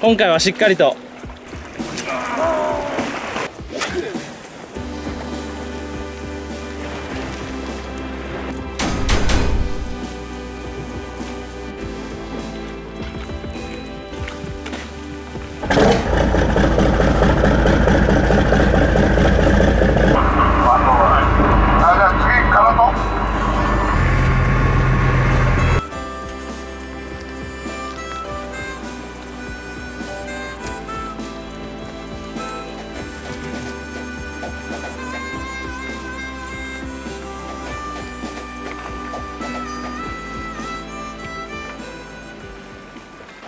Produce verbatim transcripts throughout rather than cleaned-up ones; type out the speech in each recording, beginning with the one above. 今回はしっかりと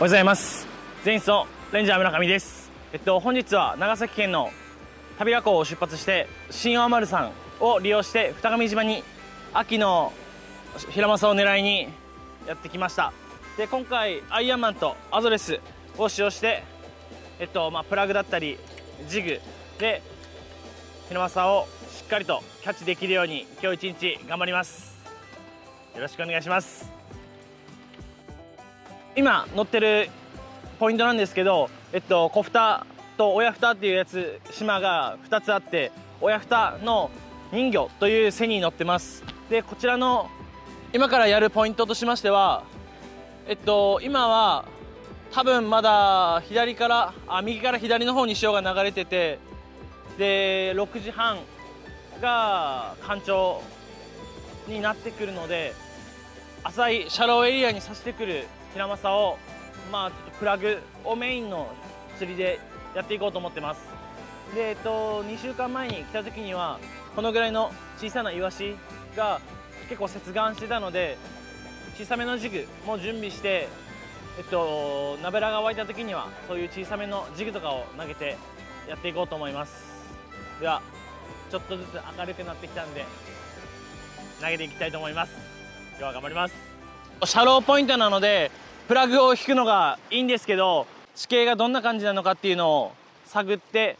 おはようございます。前日のレンジャー村上です。えっと本日は長崎県の田平港を出発して新大丸さんを利用して二上島に秋のヒラマサを狙いにやってきました。で今回アイアンマンとアドレスを使用して、えっとまあ、プラグだったりジグでヒラマサをしっかりとキャッチできるように今日一日頑張ります。よろしくお願いします。今乗ってるポイントなんですけど、えっと、小蓋と親蓋っていうやつ島がふたつあって、親蓋の人魚という背に乗ってます。でこちらの今からやるポイントとしましては、えっと、今は多分まだ左からあ右から左の方に潮が流れてて、でろくじはんが干潮になってくるので浅いシャローエリアに差してくるヒラマサを、まあ、ちょっとプラグをメインの釣りでやっていこうと思ってます。で、えっと、にしゅうかんまえに来た時にはこのぐらいの小さなイワシが結構接岸してたので、小さめのジグも準備して、えっと、ナベラが湧いた時にはそういう小さめのジグとかを投げてやっていこうと思います。ではちょっとずつ明るくなってきたんで投げていきたいと思います。今日は頑張ります。シャローポイントなのでプラグを引くのがいいんですけど、地形がどんな感じなのかっていうのを探って、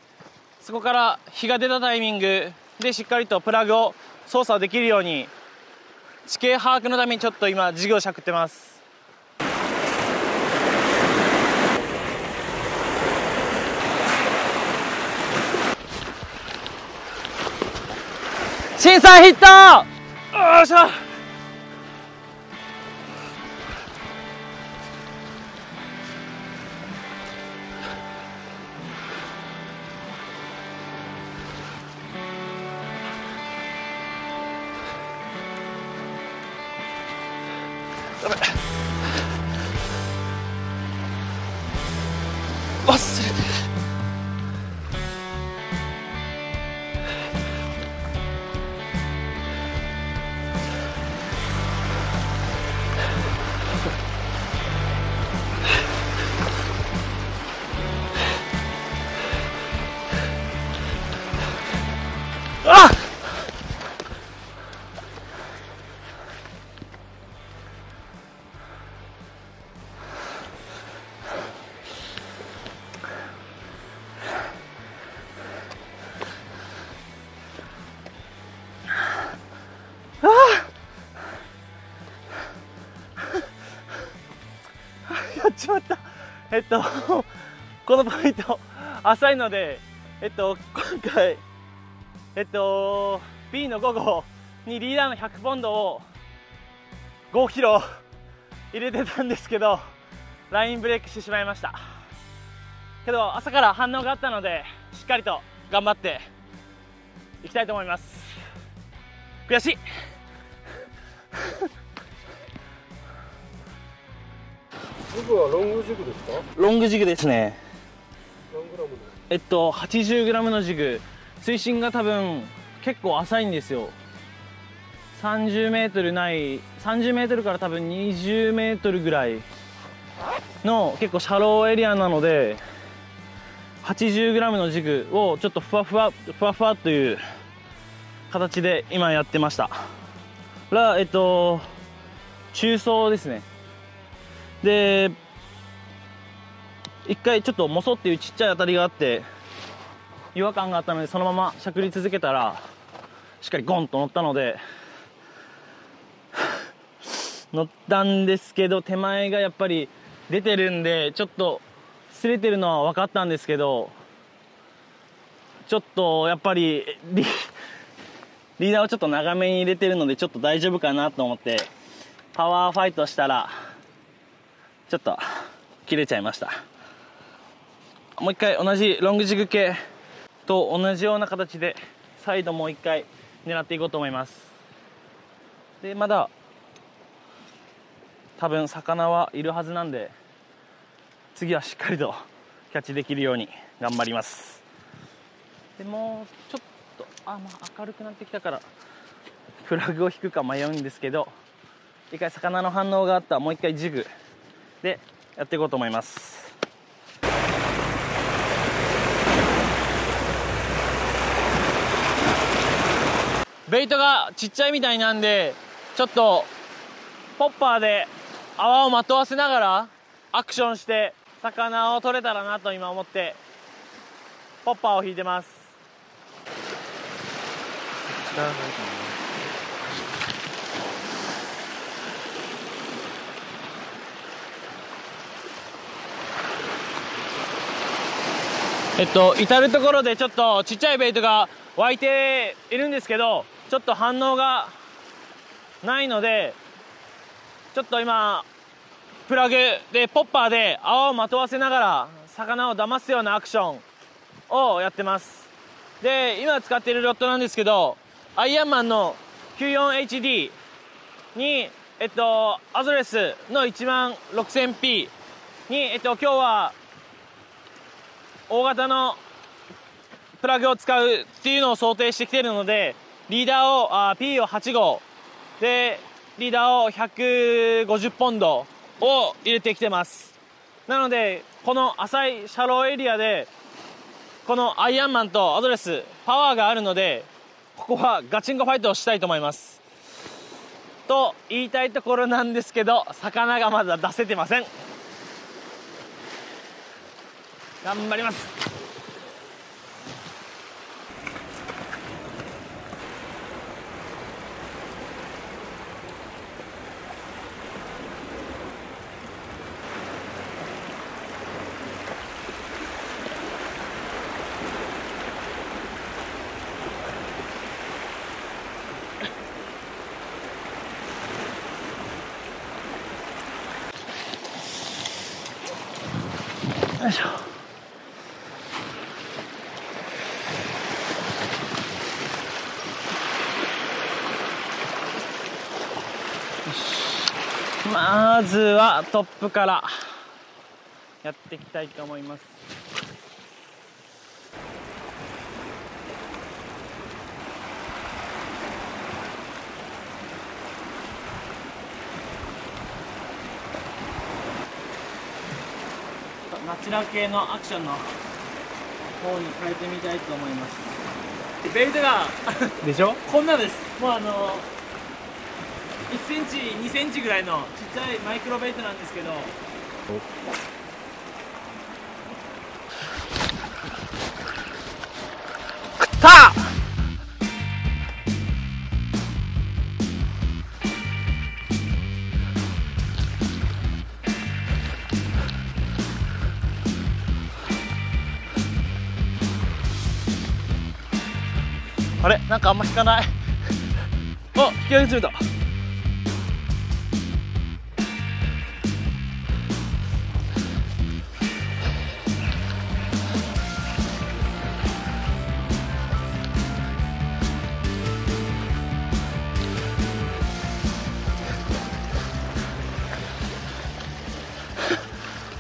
そこから日が出たタイミングでしっかりとプラグを操作できるように地形把握のためにちょっと今ジグをしゃくってます。シンさんヒット！よいしょ。忘れてる。あっしまった。えっとこのポイント浅いので、えっと今回えっと B のご号にリーダーのひゃくポンドをごキロ入れてたんですけど、ラインブレイクしてしまいましたけど、朝から反応があったのでしっかりと頑張っていきたいと思います。悔しいジグはロングジグですか？ロングジグですね。何グラムですか？えっとはちじゅうグラムのジグ、水深が多分結構浅いんですよ。さんじゅうメートルない、さんじゅうメートルから多分にじゅうメートルぐらいの結構シャローエリアなので、はちじゅうグラムのジグをちょっとふわふわふわふわという形で今やってました。らえっと中層ですね。で一回ちょっとモソっていうちっちゃい当たりがあって違和感があったので、そのまましゃくり続けたらしっかりゴンと乗ったので乗ったんですけど、手前がやっぱり出てるんでちょっとすれてるのは分かったんですけど、ちょっとやっぱりリーダーをちょっと長めに入れてるのでちょっと大丈夫かなと思ってパワーファイトしたらちょっと切れちゃいました。もう一回同じロングジグ系と同じような形で再度もう一回狙っていこうと思います。でまだ多分魚はいるはずなんで、次はしっかりとキャッチできるように頑張ります。でもうちょっとあ、まあ、明るくなってきたからフラグを引くか迷うんですけど、一回魚の反応があったらもう一回ジグでやっていこうと思います。ベイトがちっちゃいみたいなんで、ちょっとポッパーで泡をまとわせながらアクションして魚を取れたらなと今思ってポッパーを引いてます。えっと至る所でちょっとちっちゃいベイトが湧いているんですけど、ちょっと反応がないので、ちょっと今プラグでポッパーで泡をまとわせながら魚を騙すようなアクションをやってます。で今使っているロットなんですけど、アイアンマンの きゅうじゅうよんエイチディー に、えっと、アドレスの いちまんろくせんピー に、えっと、今日は大型のプラグを使うっていうのを想定してきているので、リーダーをあー P をはちごうでリーダーをひゃくごじゅうポンドを入れてきてます。なのでこの浅いシャローエリアでこのアイアンマンとアドレスパワーがあるので、ここはガチンコファイトをしたいと思いますと言いたいところなんですけど、魚がまだ出せてません。頑張ります。よいしょ。まずはトップからやっていきたいと思います。ナチュラル系のアクションの方に変えてみたいと思います。ベルトがでしょこんなです。もうあのいちセンチにセンチぐらいのちっちゃいマイクロベイトなんですけど、食った。あれなんかあんま引かない。お、引き始めた。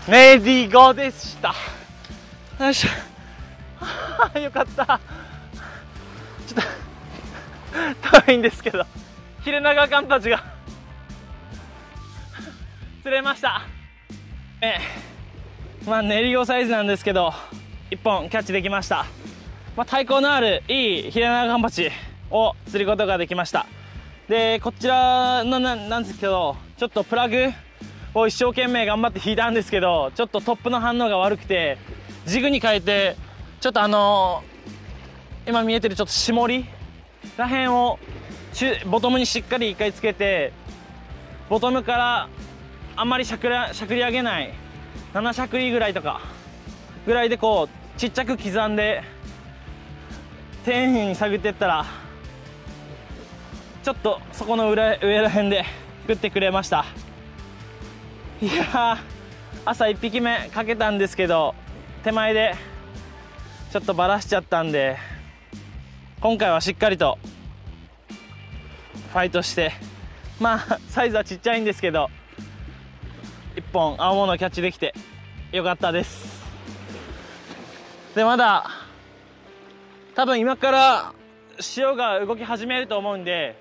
メディゴでした。よいしょ。よかった。ちょっと遠いんですけど、ヒレナガカンパチが釣れました。えまあ練り魚サイズなんですけどいっぽんキャッチできました。まあ、体高のあるいいヒレナガカンパチを釣ることができました。でこちらの な, なんですけど、ちょっとプラグを一生懸命頑張って引いたんですけど、ちょっとトップの反応が悪くてジグに変えて、ちょっとあのー今見えてるちょっと下りらへんをボトムにしっかりいっかいつけて、ボトムからあんまりしゃくり上げないななしゃくりぐらいとかぐらいでこうちっちゃく刻んで丁寧に探っていったら、ちょっとそこの裏上らへんで食ってくれました。いや朝いっぴきめかけたんですけど、手前でちょっとバラしちゃったんで、今回はしっかりとファイトして、まあサイズはちっちゃいんですけどいっぽん青物をキャッチできてよかったです。でまだ多分今から潮が動き始めると思うんで、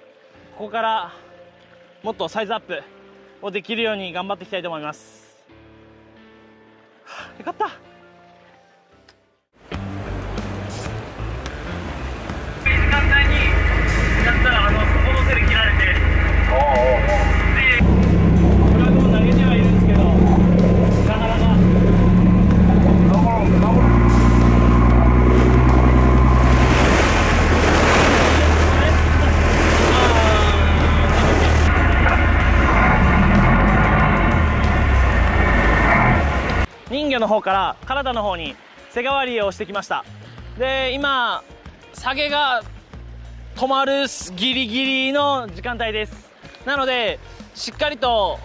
ここからもっとサイズアップをできるように頑張っていきたいと思います。はあ、よかった。時間帯にやったらあのそこの手で切られて、おうおうおうで人魚の方から体の方に背代わりをしてきました。で今下げが止まるギリギリの時間帯です。なのでしっかりと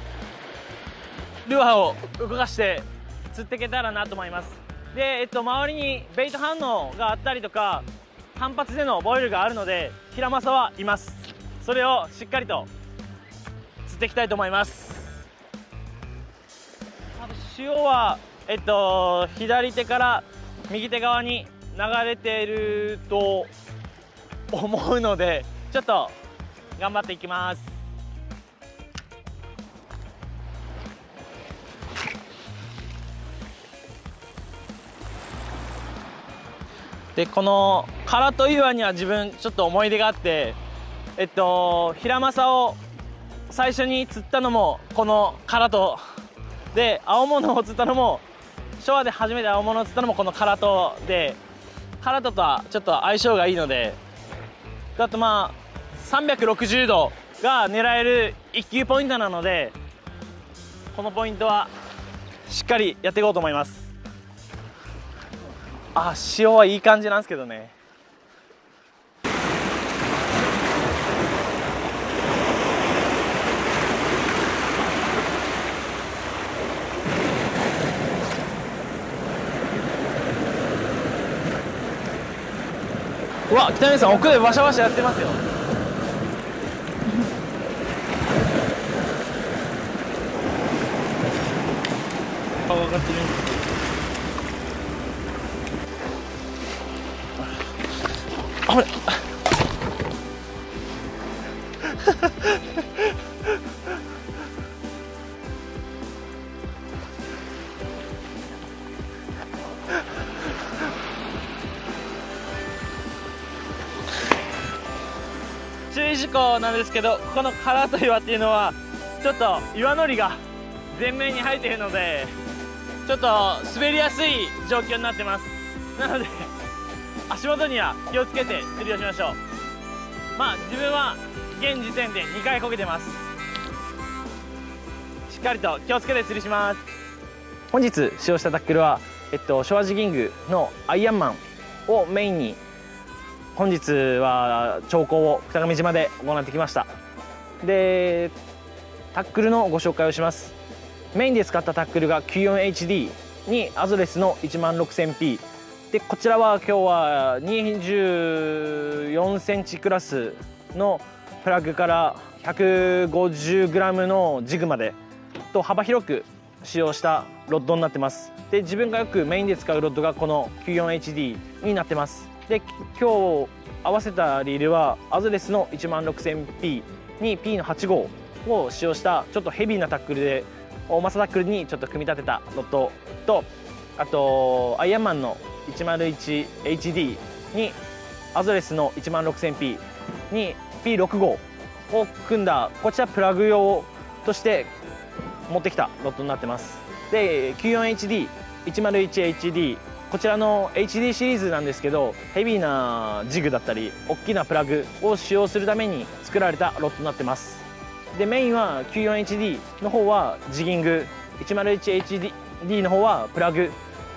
ルアーを動かして釣っていけたらなと思います。で、えっと、周りにベイト反応があったりとか反発でのボイルがあるのでヒラマサはいます。それをしっかりと釣っていきたいと思います。潮はえっと、左手から右手側に流れていると思うので、ちょっと頑張っていきます。でこの唐戸岩には自分ちょっと思い出があって、えっとヒラマサを最初に釣ったのもこの唐戸で、青物を釣ったのも昭和で初めて青物を釣ったのもこの唐戸で、唐戸とはちょっと相性がいいので、あとまあさんびゃくろくじゅうどが狙える一級ポイントなので、このポイントはしっかりやっていこうと思います。あ、潮はいい感じなんですけどね。うわ、北見さん奥でバシャバシャやってますよ。あ、分かってる。あれ注意事項なんですけど、この唐戸岩っていうのはちょっと岩のりが前面に生えているので、ちょっと滑りやすい状況になってます。なので足元には気をつけて釣りをしましょう。まあ自分は現時点でにかいこけてます。しっかりと気をつけて釣りします。本日使用したタックルは、えっと、ショアジギングのアイアンマンをメインに、本日は釣行を二上島で行ってきました。でタックルのご紹介をします。メインで使ったタックルが キューよんエイチディー にアゾレスの いちまんろくせんピー で、こちらは今日は にじゅうよんセンチ クラスのフラッグから ひゃくごじゅうグラム のジグまでと幅広く使用したロッドになってます。で自分がよくメインで使うロッドがこの キューよんエイチディー になってます。で今日合わせたリールはアゾレスの いちまんろくせんピー に P のはちごうを使用したちょっとヘビーなタックルで、大マサタックルにちょっと組み立てたロッドと、あとアイアンマンの いちまるいちエイチディー にアゾレスの いちまんろくせんピー に ピーろくごうを組んだ、こちらプラグ用として持ってきたロッドになってます。で キューよんエイチディー、いちまるいちエイチディー、こちらの エイチディー シリーズなんですけど、ヘビーなジグだったり大きなプラグを使用するために作られたロッドになってます。でメインは キューよんエイチディー の方はジギング、いちまるいちエイチディー の方はプラグ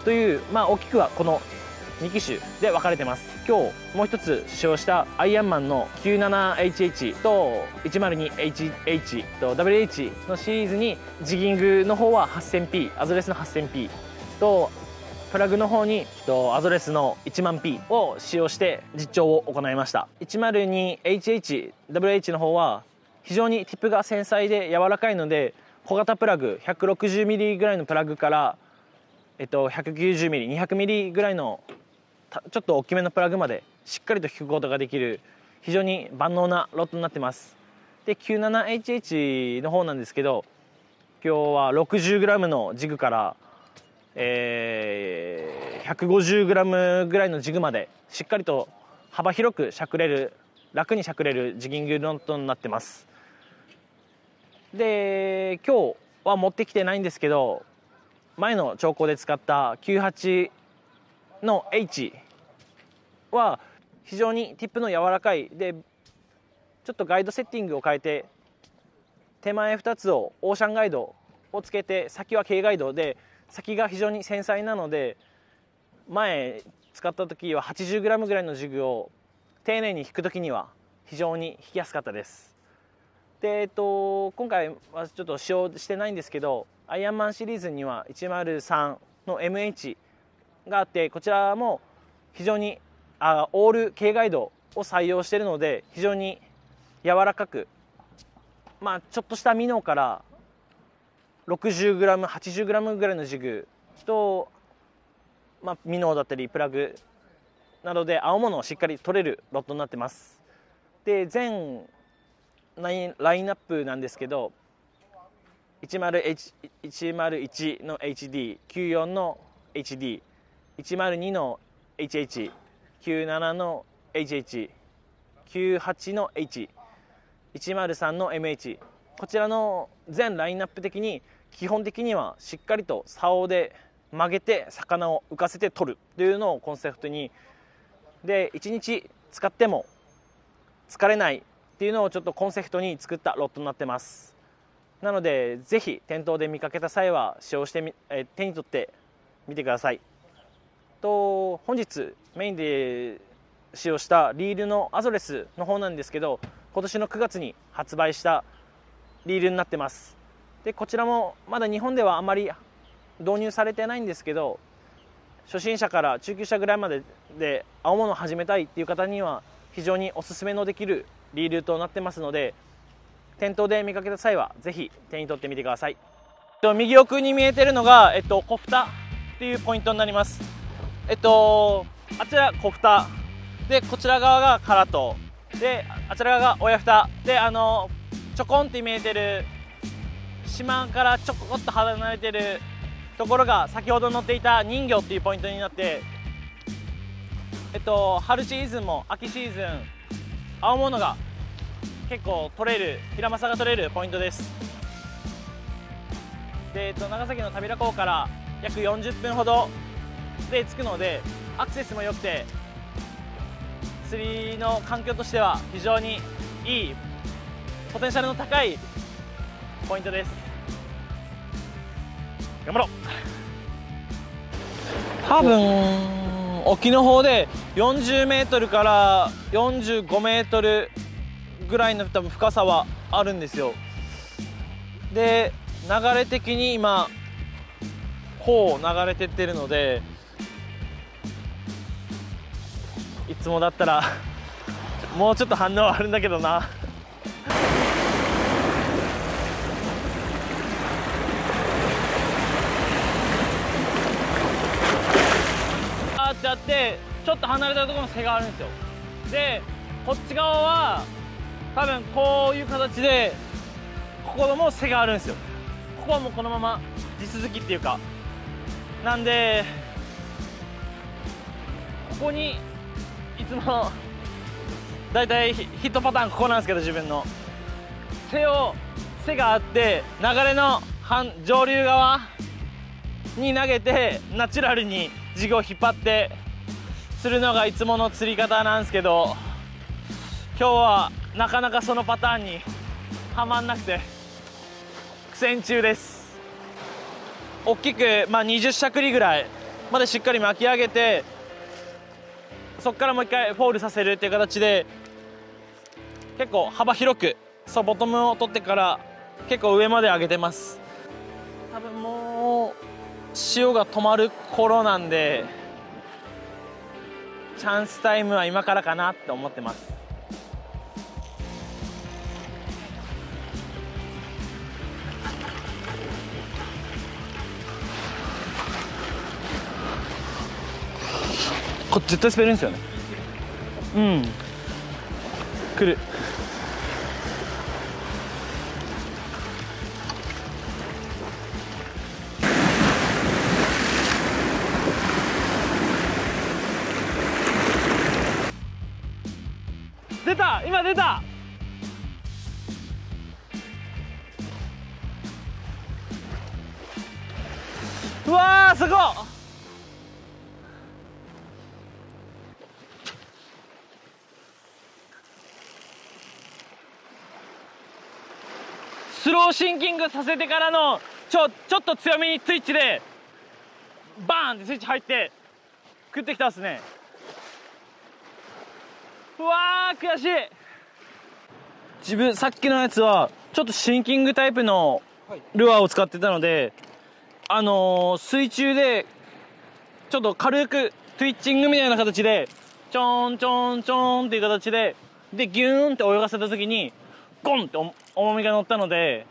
という、まあ、大きくはこのに機種で分かれてます。今日もう一つ試乗したアイアンマンの きゅうじゅうななエイチエイチ と いちまるにエイチエイチ と ダブリューエイチ のシリーズにジギングの方は はっせんピー アドレスの はっせんピー とプラグの方にアドレスの いちまんピー を使用して実調を行いました。 いちまるにエイチエイチ ダブリューエイチ の方は非常にティップが繊細で柔らかいので、小型プラグ ひゃくろくじゅうミリ ぐらいのプラグから、えっと、ひゃくきゅうじゅうミリ にひゃくミリ ぐらいのちょっと大きめのプラグまでしっかりと引くことができる非常に万能なロットになってます。で きゅうじゅうななエイチエイチ の方なんですけど、今日は ろくじゅうグラム のジグから、えー、ひゃくごじゅうグラム ぐらいのジグまでしっかりと幅広くしゃくれる、楽にしゃくれるジギングロットになってます。で今日は持ってきてないんですけど、前の調校で使ったきゅうじゅうはちの H は非常にティップの柔らかいで、ちょっとガイドセッティングを変えて手前ふたつをオーシャンガイドをつけて、先は K ガイドで先が非常に繊細なので、前使った時は はちじゅうグラム ぐらいのジグを丁寧に引く時には非常に引きやすかったです。でえっと今回はちょっと使用してないんですけど、アイアンマンシリーズにはひゃくさんの エムエイチがあって、こちらも非常にあオール K ガイドを採用しているので、非常に柔らかく、まあ、ちょっとしたミノから ろくじゅうグラム、はちじゅうグラム ぐらいのジグと、まあ、ミノだったりプラグなどで青物をしっかり取れるロットになってます。で全ラインナップなんですけど、 いちまるいち の エイチディー、 きゅうじゅうよんの エイチディー、いちまるにの エイチエイチ、 きゅうじゅうななの エイチエイチ、 きゅうじゅうはちの H、 いちまるさんの エムエイチ、 こちらの全ラインナップ的に基本的にはしっかりと竿で曲げて魚を浮かせて取るというのをコンセプトに、でいちにち使っても疲れないっていうのをちょっとコンセプトに作ったロットになってます。なのでぜひ店頭で見かけた際は使用してみ手に取ってみてください。と本日メインで使用したリールのアドレスの方なんですけど、今年のくがつに発売したリールになってます。でこちらもまだ日本ではあまり導入されてないんですけど、初心者から中級者ぐらいまでで青物を始めたいっていう方には非常におすすめのできるリールとなってますので、店頭で見かけた際はぜひ手に取ってみてください。右奥に見えてるのが、えっと、コフタっていうポイントになります。えっと、あちら小蓋で、こちら側がカラトで、あちら側が親蓋で、あのちょこんって見えてる島からちょこっと離れてるところが先ほど乗っていた人魚っていうポイントになって、えっと春シーズンも秋シーズン青物が結構取れる、ヒラマサが取れるポイントです。で、えっと、長崎の田平港から約よんじゅっぷんほどで着くので、アクセスも良くて釣りの環境としては非常にいい、ポテンシャルの高いポイントです。頑張ろう。多分沖の方で よんじゅうメートル から よんじゅうごメートル ぐらいの多分深さはあるんですよ。で流れ的に今こう流れてってるので、いつもだったらもうちょっと反応あるんだけどな。あーってあってちょっと離れたところの瀬があるんですよ。でこっち側は多分こういう形で、ここも瀬があるんですよ。ここはもうこのまま地続きっていうかなんで、ここにいつもだいたいヒットパターンここなんですけど、自分の背を背があって流れの上流側に投げてナチュラルにジグを引っ張ってするのがいつもの釣り方なんですけど、今日はなかなかそのパターンにはまんなくて苦戦中です。大きく、まあ、にじゅっしゃくりぐらいまでしっかり巻き上げて、そこからもう一回フォールさせるっていう形で、結構幅広く、そうボトムを取ってから結構上まで上げてます。多分もう潮が止まる頃なんで、チャンスタイムは今からかなって思ってます。これ絶対滑るんですよね。うん、来る。出た、今出た。うわー、すごっ。スローシンキングさせてからのちょちょっと強めにスイッチでバーンってスイッチ入って食ってきたっすね。うわー、悔しい。自分さっきのやつはちょっとシンキングタイプのルアーを使ってたので、あのー、水中でちょっと軽くトゥイッチングみたいな形でちょんちょんちょんっていう形ででギューンって泳がせた時にゴンって重みが乗ったので、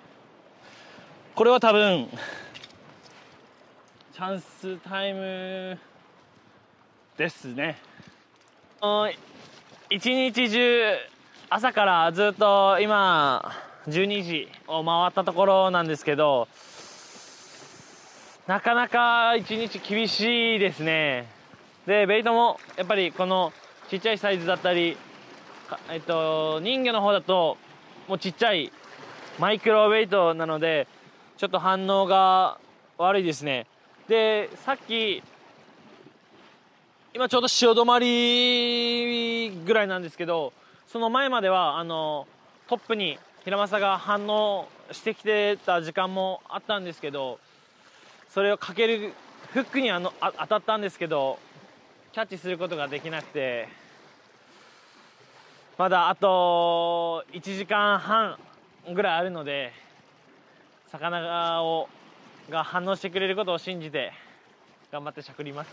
これは多分チャンスタイムですね。一日中朝からずっと今じゅうにじを回ったところなんですけど、なかなか一日厳しいですね。でベイトもやっぱりこのちっちゃいサイズだったり、えっと、人魚の方だともうちっちゃいマイクロウェイトなのでちょっと反応が悪いですね。でさっき今ちょうど潮止まりぐらいなんですけど、その前まではあのトップにヒラマサが反応してきてた時間もあったんですけど、それをかけるフックにあのあ当たったんですけどキャッチすることができなくて。まだあといちじかんはんぐらいあるので、魚がをが反応してくれることを信じて頑張ってしゃくります。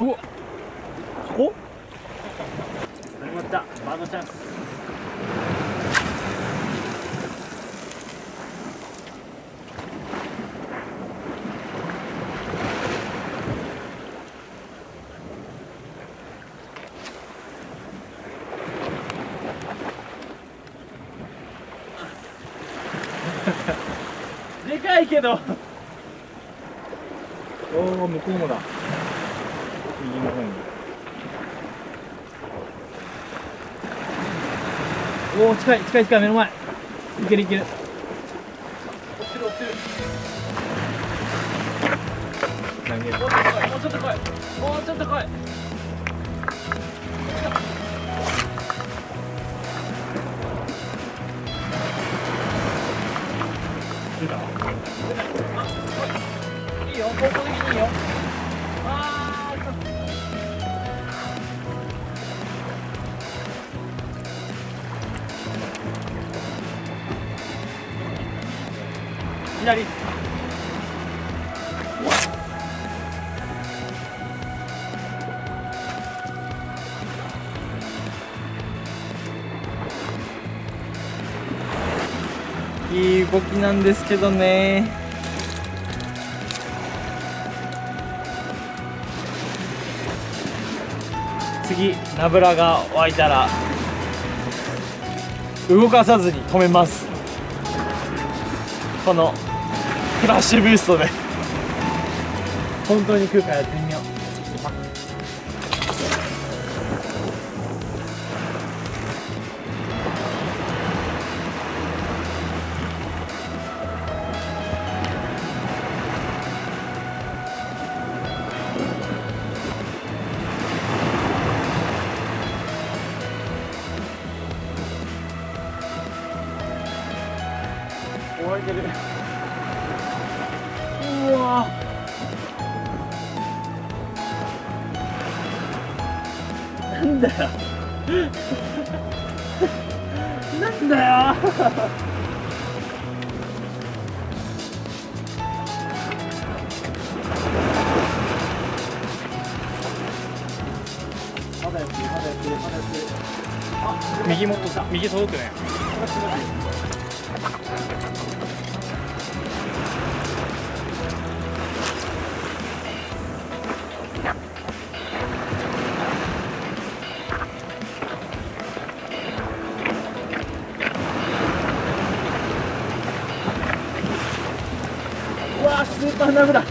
うわっ、そこ始まった。バードチャンス。でかいけどおお、向こうもだ。右の方におお、近い近い近い、目の前。いけるいける、落ちる落ちる。投げる。もうちょっと来い、もうちょっと来い。いいよ、方向的にいいよ。あー、左。いい動きなんですけどね。次ナブラが湧いたら動かさずに止めます。このフラッシュブーストで本当に空間やってみよう。燃えてる。うわー。なんだよなんだよまだやってるまだやってるまだやってる。あ、右も右届くね。スーパーナブだ。